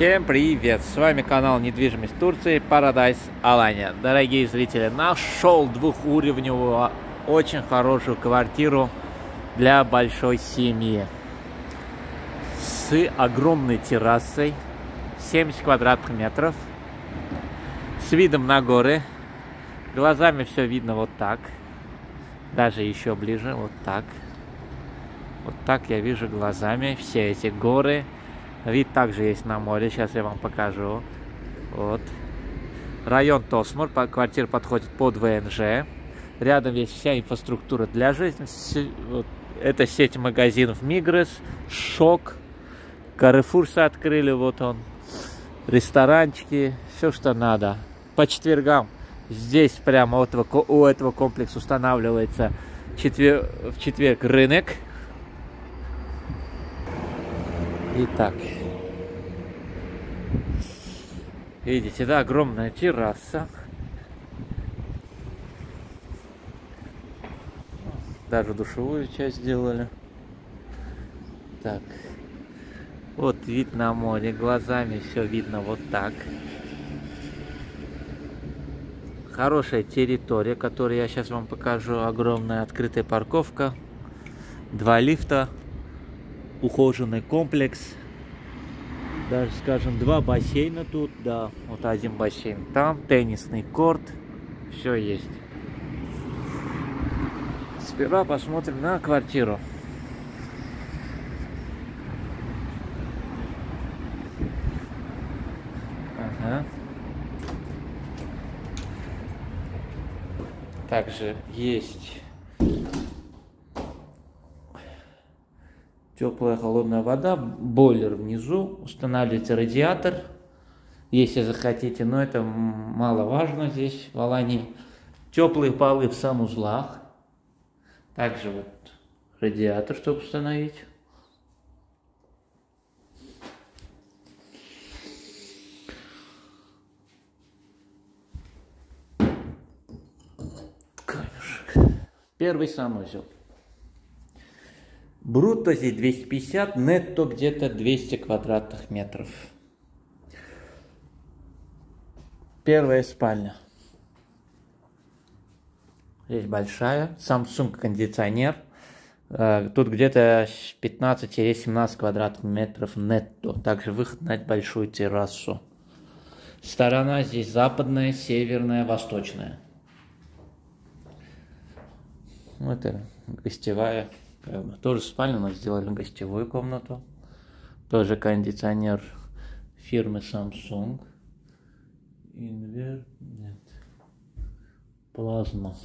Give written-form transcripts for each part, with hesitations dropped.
Всем привет! С вами канал «Недвижимость Турции» Paradise Alanya. Дорогие зрители, нашел двухуровневую, очень хорошую квартиру для большой семьи. С огромной террасой, 70 квадратных метров, с видом на горы. Глазами все видно вот так, даже еще ближе, вот так. Вот так я вижу глазами все эти горы. Вид также есть на море, сейчас я вам покажу. Вот. Район Тосмур, квартира подходит под ВНЖ. Рядом есть вся инфраструктура для жизни. Это сеть магазинов Мигрес, Шок, Каррефурсы открыли, вот он. Ресторанчики, все что надо. По четвергам здесь прямо у этого комплекса устанавливается в четверг рынок. Итак, видите, да, огромная терраса. Даже душевую часть сделали. Так, вот вид на море, глазами все видно вот так. Хорошая территория, которую я сейчас вам покажу. Огромная открытая парковка, 2 лифта. Ухоженный комплекс, даже, скажем, 2 бассейна тут, да, вот 1 бассейн там, теннисный корт, все есть. Сперва посмотрим на квартиру. Ага. Также есть теплая холодная вода, бойлер внизу, устанавливайте радиатор, если захотите, но это маловажно здесь, в Алании. Теплые полы в санузлах, также вот радиатор, чтобы установить. Камешек. Первый санузел. Брутто здесь 250, нетто где-то 200 квадратных метров. Первая спальня. Здесь большая. Samsung кондиционер. Тут где-то 15-17 квадратных метров нетто. Также выход на большую террасу. Сторона здесь западная, северная, восточная. Вот это гостевая. Тоже спальню, но сделали гостевую комнату. Тоже кондиционер фирмы Samsung. Инвер... Нет. Плазма.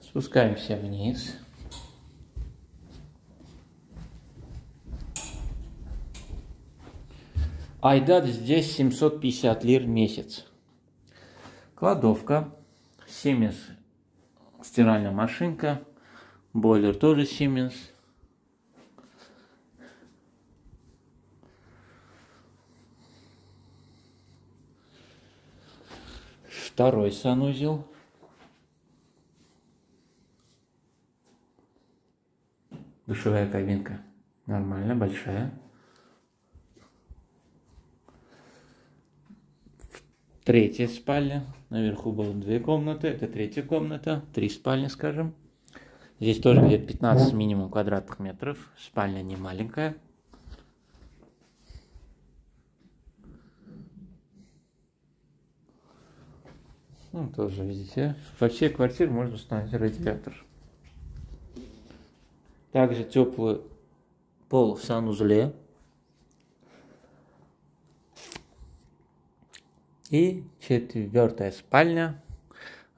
Спускаемся вниз. Айдат здесь 750 лир в месяц. Кладовка. Siemens. Стиральная машинка, бойлер тоже Siemens. Второй санузел. Душевая кабинка нормально, большая. Третья спальня. Наверху было 2 комнаты. Это третья комната. 3 спальни, скажем. Здесь тоже где-то 15 минимум квадратных метров. Спальня не маленькая. Ну, тоже, видите, во всей квартире можно установить радиатор. Также теплый пол в санузле. И 4-я спальня.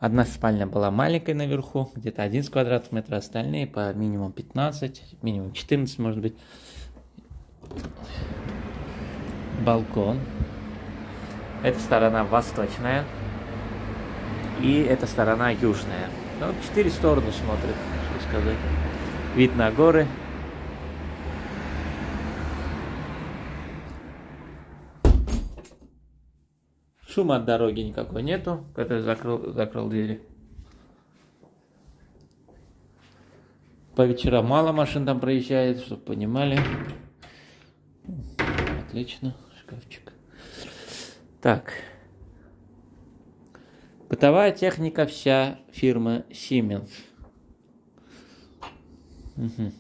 1 спальня была маленькой наверху, где-то 11 квадратных метров, остальные по минимум 15, минимум 14 может быть. Балкон. Эта сторона восточная. И эта сторона южная. Ну, 4 стороны смотрит, что сказать. Вид на горы. Шума от дороги никакой нету, который закрыл двери. по вечерам мало машин там проезжает, чтобы понимали. Отлично, шкафчик. Так. Бытовая техника вся фирмы Siemens. Угу.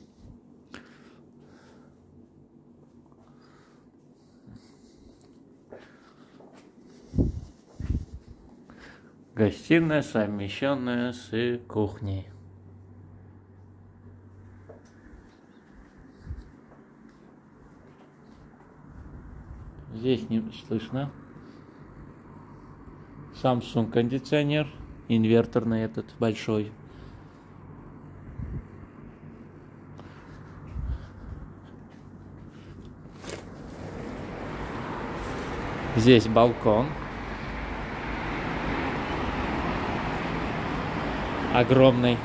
Гостиная, совмещенная с кухней. Здесь не слышно. Samsung кондиционер, инверторный этот большой. Здесь балкон. Огромный.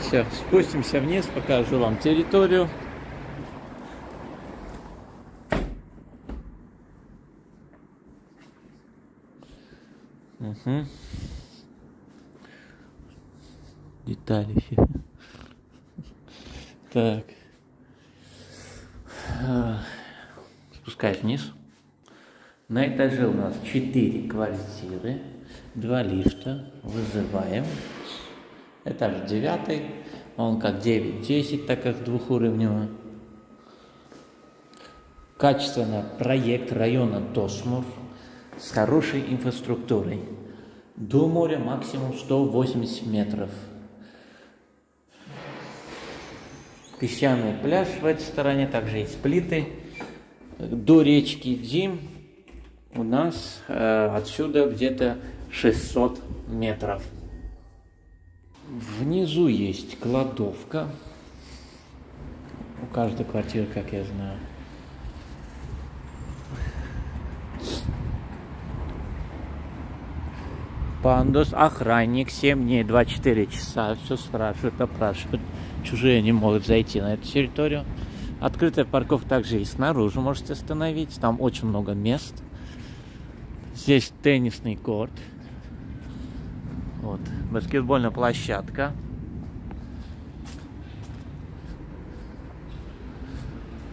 Все, спустимся вниз, покажу вам территорию. Угу. Детали все. Так. Спускаюсь вниз. На этаже у нас 4 квартиры, 2 лифта, вызываем. Этаж 9, он как 9-10, так как двухуровневый. Качественный проект района Тосмур с хорошей инфраструктурой. До моря максимум 180 метров. Песчаный пляж в этой стороне, также есть плиты. До речки Дим. У нас отсюда где-то 600 метров. Внизу есть кладовка. У каждой квартиры, как я знаю. Пандус, охранник, 7 дней, 24 часа. Все спрашивают, опрашивают. Чужие не могут зайти на эту территорию. Открытая парковка также и снаружи можете остановить. Там очень много мест. Здесь теннисный корт, вот, баскетбольная площадка.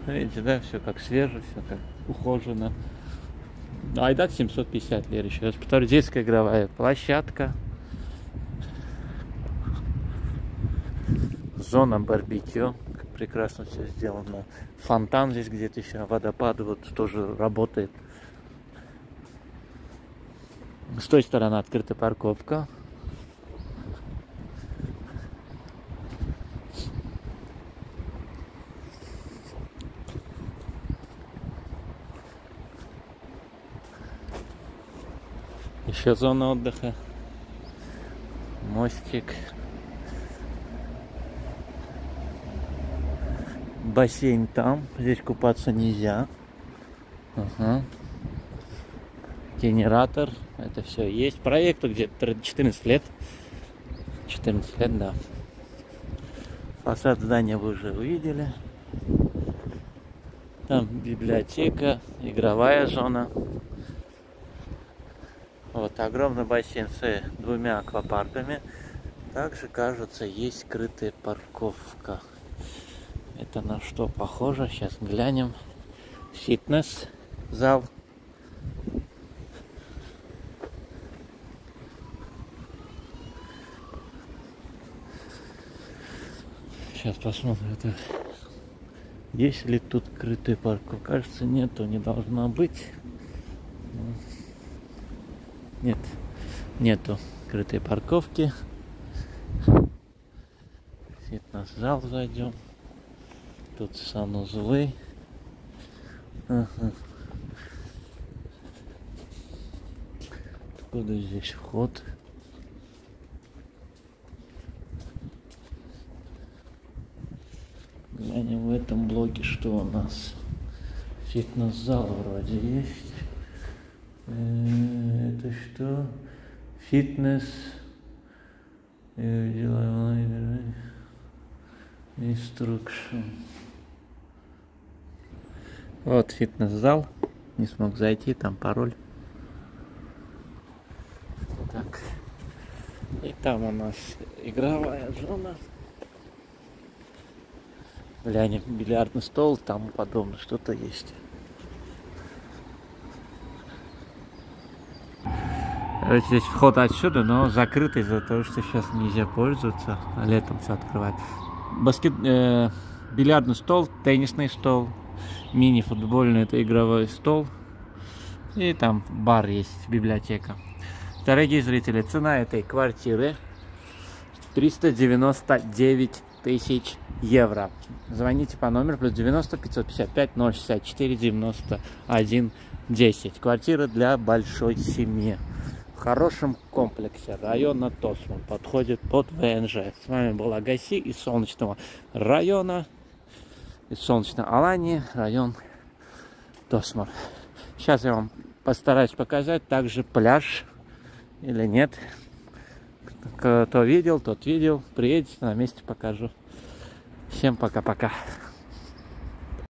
Видите, да, все как свеже, все как ухожено. Айдат 750 лир, еще раз повторю, детская игровая площадка. Зона барбекю, как прекрасно все сделано. Фонтан здесь где-то еще, водопад вот тоже работает. С той стороны открыта парковка. Еще зона отдыха. Мостик. Бассейн там. Здесь купаться нельзя. Угу. Генератор, это все есть. Проекту где-то 14 лет. 14 лет, да. Фасад здания вы уже увидели. Там библиотека, игровая зона. Вот огромный бассейн с 2 аквапарками. Также, кажется, есть скрытая парковка. Это на что похоже? Сейчас глянем. Фитнес-зал. Сейчас посмотрим, это... есть ли тут крытая парковка. Кажется, нету, не должна быть. Нет, нету крытой парковки. Фитнес-зал зайдем. Тут санузлы. Ага. Откуда здесь вход? Глянем в этом блоке, что у нас. Фитнес-зал вроде есть. Это что? Фитнес. Инструкшн. Вот фитнес-зал. Не смог зайти, там пароль. так. И там у нас игровая зона. Глянем, бильярдный стол, там подобное что-то есть. Здесь вход отсюда, но закрытый из-за того, что сейчас нельзя пользоваться. А летом все открывать. Бильярдный стол, теннисный стол, мини-футбольный, это игровой стол. И там бар есть, библиотека. Дорогие зрители, цена этой квартиры 399 тысяч евро. Звоните по номеру +90 555 064 91 10. Квартира для большой семьи в хорошем комплексе района Тосмур, подходит под ВНЖ. С вами был Агаси из солнечного района, из солнечной Алании, район Тосмур. Сейчас я вам постараюсь показать также пляж. Или нет, кто видел, тот видел. Приедете, на месте покажу. Всем пока-пока.